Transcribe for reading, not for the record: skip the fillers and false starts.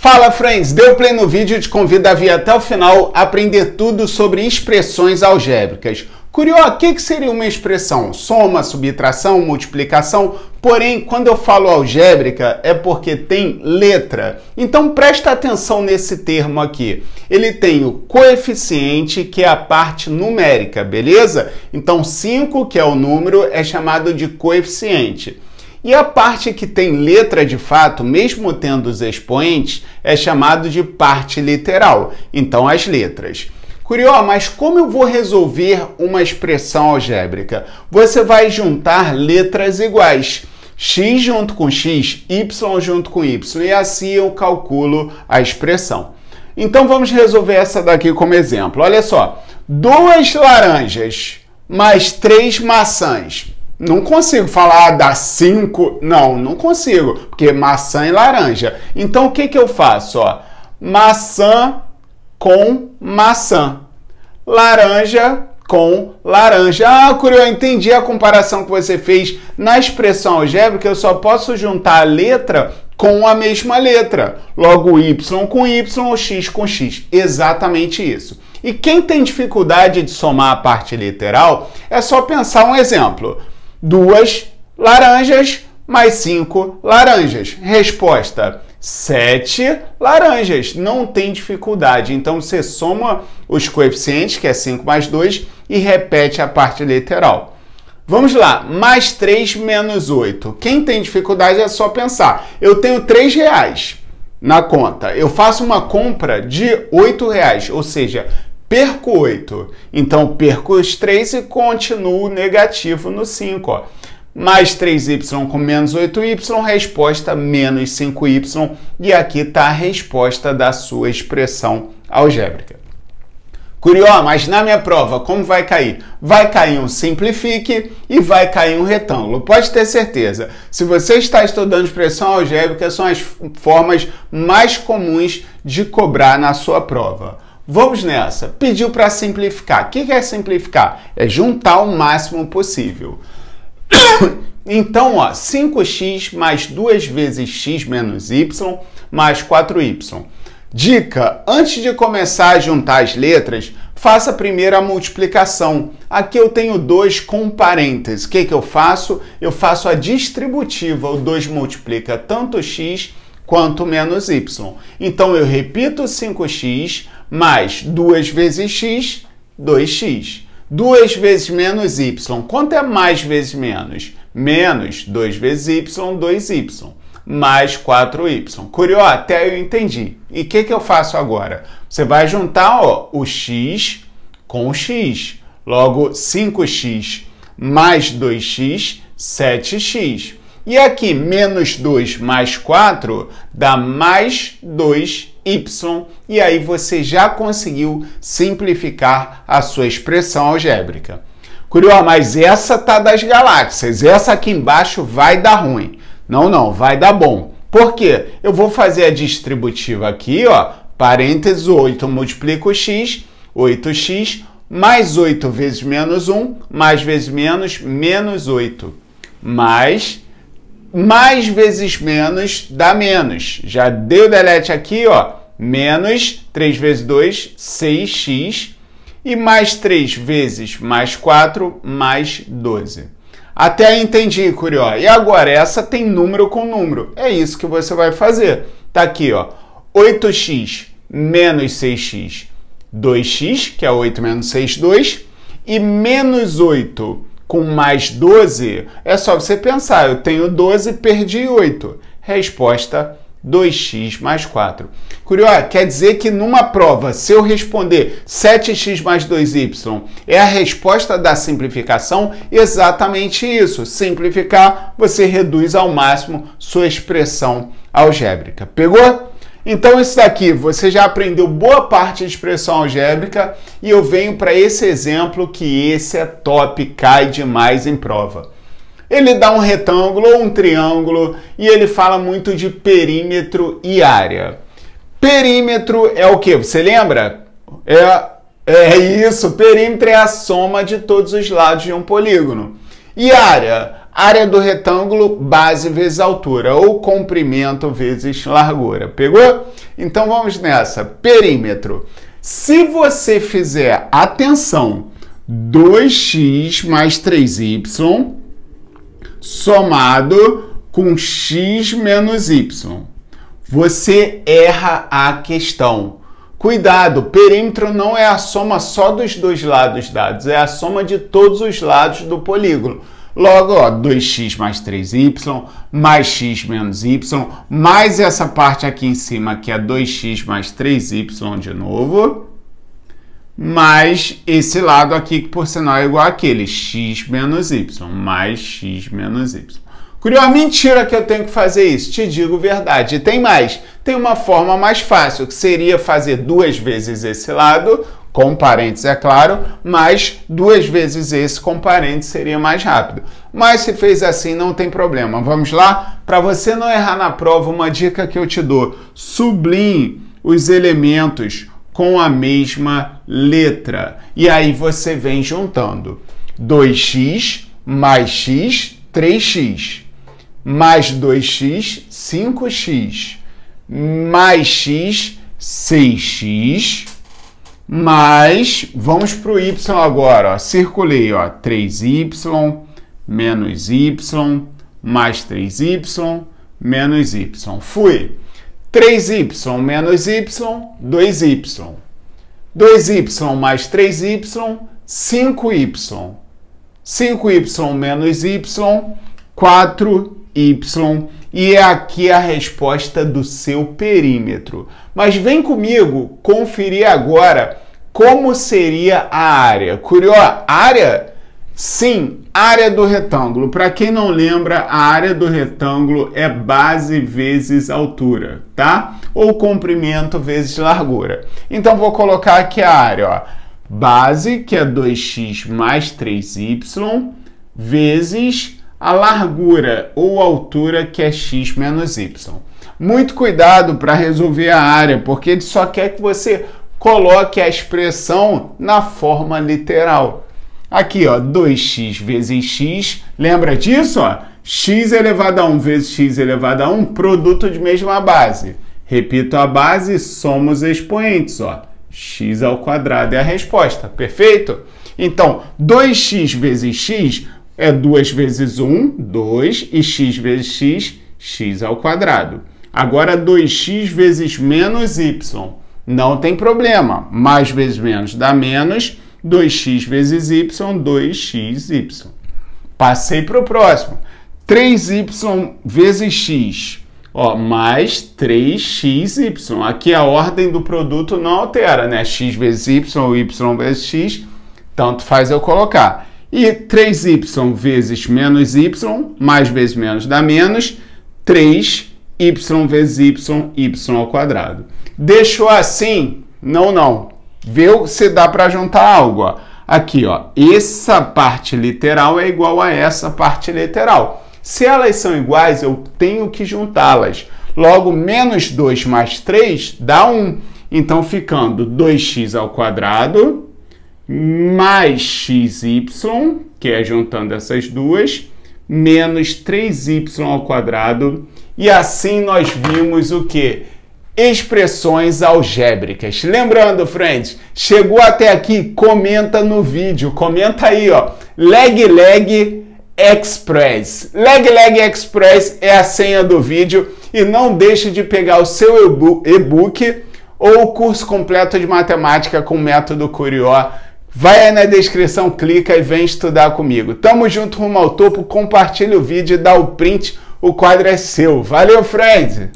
Fala, friends! Deu play no vídeo e te convido a vir até o final aprender tudo sobre expressões algébricas. Curió, o que seria uma expressão? Soma, subtração, multiplicação? Porém, quando eu falo algébrica, é porque tem letra. Então, presta atenção nesse termo aqui. Ele tem o coeficiente, que é a parte numérica, beleza? Então, 5, que é o número, é chamado de coeficiente. E a parte que tem letra de fato, mesmo tendo os expoentes, é chamado de parte literal. Então, as letras. Curió, mas como eu vou resolver uma expressão algébrica? Você vai juntar letras iguais. X junto com X, Y junto com Y. E assim eu calculo a expressão. Então, vamos resolver essa daqui como exemplo. Olha só. 2 laranjas mais 3 maçãs. Não consigo falar, dá 5. Não consigo, porque maçã e laranja. Então, o que eu faço? Ó, maçã com maçã. Laranja com laranja. Ah, Curió, entendi a comparação que você fez. Na expressão algébrica, eu só posso juntar a letra com a mesma letra. Logo, Y com Y ou X com X. Exatamente isso. E quem tem dificuldade de somar a parte literal, é só pensar um exemplo. 2 laranjas mais 5 laranjas. Resposta: 7 laranjas. Não tem dificuldade. Então, você soma os coeficientes, que é 5 mais 2, e repete a parte literal. Vamos lá. Mais 3 menos 8. Quem tem dificuldade é só pensar. Eu tenho 3 reais na conta. Eu faço uma compra de 8 reais, ou seja, perco 8. Então, perco os 3 e continuo negativo no 5. Ó. Mais 3y com menos 8y, resposta menos 5y. E aqui está a resposta da sua expressão algébrica. Curió, mas na minha prova, como vai cair? Vai cair um simplifique e vai cair um retângulo. Pode ter certeza. Se você está estudando expressão algébrica, são as formas mais comuns de cobrar na sua prova. Vamos nessa. Pediu para simplificar. O que é simplificar? É juntar o máximo possível. Então, ó, 5x mais 2 vezes x menos y mais 4y. Dica: antes de começar a juntar as letras, faça primeiro a multiplicação. Aqui eu tenho 2 com parênteses. O que eu faço? Eu faço a distributiva. O 2 multiplica tanto x quanto menos y. Então, eu repito 5x mais 2 vezes x, 2x. 2 vezes menos y. Quanto é mais vezes menos? Menos 2 vezes y, 2y. Mais 4y. Curió, até eu entendi. E o que eu faço agora? Você vai juntar, ó, o x com o x. Logo, 5x mais 2x, 7x. E aqui, menos 2 mais 4 dá mais 2y. E aí você já conseguiu simplificar a sua expressão algébrica. Curió, mas essa tá das galáxias. Essa aqui embaixo vai dar ruim. Não, vai dar bom. Por quê? Eu vou fazer a distributiva aqui, ó. Parênteses, 8 multiplica o x, 8x, mais 8 vezes menos 1, mais vezes menos, menos 8. Mais vezes menos dá menos. Já dei o delete aqui, ó. Menos 3 vezes 2, 6x. E mais 3 vezes mais 4, mais 12. Até aí entendi, Curió. E agora, essa tem número com número. É isso que você vai fazer. Tá aqui, ó. 8x menos 6x, 2x, que é 8 menos 6, 2. E menos 8. Com mais 12, é só você pensar, eu tenho 12, perdi 8. Resposta, 2x mais 4. Curió, quer dizer que numa prova, se eu responder 7x mais 2y é a resposta da simplificação? Exatamente isso. Simplificar, você reduz ao máximo sua expressão algébrica. Pegou? Então, isso daqui, você já aprendeu boa parte de expressão algébrica e eu venho para esse exemplo que esse é top, cai demais em prova. Ele dá um retângulo ou um triângulo e ele fala muito de perímetro e área. Perímetro é o quê? Você lembra? É isso, perímetro é a soma de todos os lados de um polígono. E área? Área do retângulo, base vezes altura, ou comprimento vezes largura. Pegou? Então vamos nessa. Perímetro. Se você fizer, atenção, 2x mais 3y somado com x menos y, você erra a questão. Cuidado, perímetro não é a soma só dos dois lados dados, é a soma de todos os lados do polígono. Logo, ó, 2x mais 3y, mais x menos y, mais essa parte aqui em cima, que é 2x mais 3y de novo, mais esse lado aqui, que por sinal é igual àquele, x menos y, mais x menos y. Curió, mentira que eu tenho que fazer isso, te digo verdade. E tem mais, tem uma forma mais fácil, que seria fazer duas vezes esse lado, com parênteses, é claro, mais duas vezes esse com parênteses seria mais rápido. Mas se fez assim, não tem problema. Vamos lá? Para você não errar na prova, uma dica que eu te dou, sublinhe os elementos com a mesma letra. E aí você vem juntando 2x mais x, 3x, mais 2x, 5x, mais x, 6x, mais, vamos para o y agora, ó, circulei, ó, 3y menos y, mais 3y menos y. Fui. 3y menos y, 2y. 2y mais 3y, 5y. 5y menos y, 4y. E é aqui a resposta do seu perímetro. Mas vem comigo conferir agora como seria a área. Curió, área? Sim, área do retângulo. Para quem não lembra, a área do retângulo é base vezes altura, tá? Ou comprimento vezes largura. Então vou colocar aqui a área, ó. Base, que é 2x mais 3y, vezes a largura ou altura, que é x menos y. Muito cuidado para resolver a área, porque ele só quer que você coloque a expressão na forma literal. Aqui, ó, 2x vezes x, lembra disso? Ó? X elevado a 1 vezes x elevado a 1, produto de mesma base. Repito a base e somo os expoentes, ó. X ao quadrado é a resposta, perfeito? Então, 2x vezes x é 2 vezes 1, 2, e x vezes x, x ao quadrado. Agora, 2x vezes menos y, não tem problema. Mais vezes menos dá menos, 2x vezes y, 2xy. Passei para o próximo. 3y vezes x, ó, mais 3xy. Aqui a ordem do produto não altera, né? X vezes y, y vezes x, tanto faz eu colocar. E 3y vezes menos y, mais vezes menos dá menos, 3y vezes y, y ao quadrado. Deixou assim? Não, não. Vê se dá para juntar algo. Ó. Aqui, ó, essa parte literal é igual a essa parte literal. Se elas são iguais, eu tenho que juntá-las. Logo, menos 2 mais 3 dá 1. Então, ficando 2x ao quadrado mais xy, que é juntando essas duas, menos 3y ao quadrado. E assim nós vimos o quê? Expressões algébricas. Lembrando, friends, chegou até aqui, comenta no vídeo, comenta aí, ó, leg express. Leg express é a senha do vídeo e não deixe de pegar o seu e-book ou o curso completo de matemática com método Curió. Vai aí na descrição, clica e vem estudar comigo. Tamo junto rumo ao topo, compartilha o vídeo e dá o print, o quadro é seu. Valeu, friend!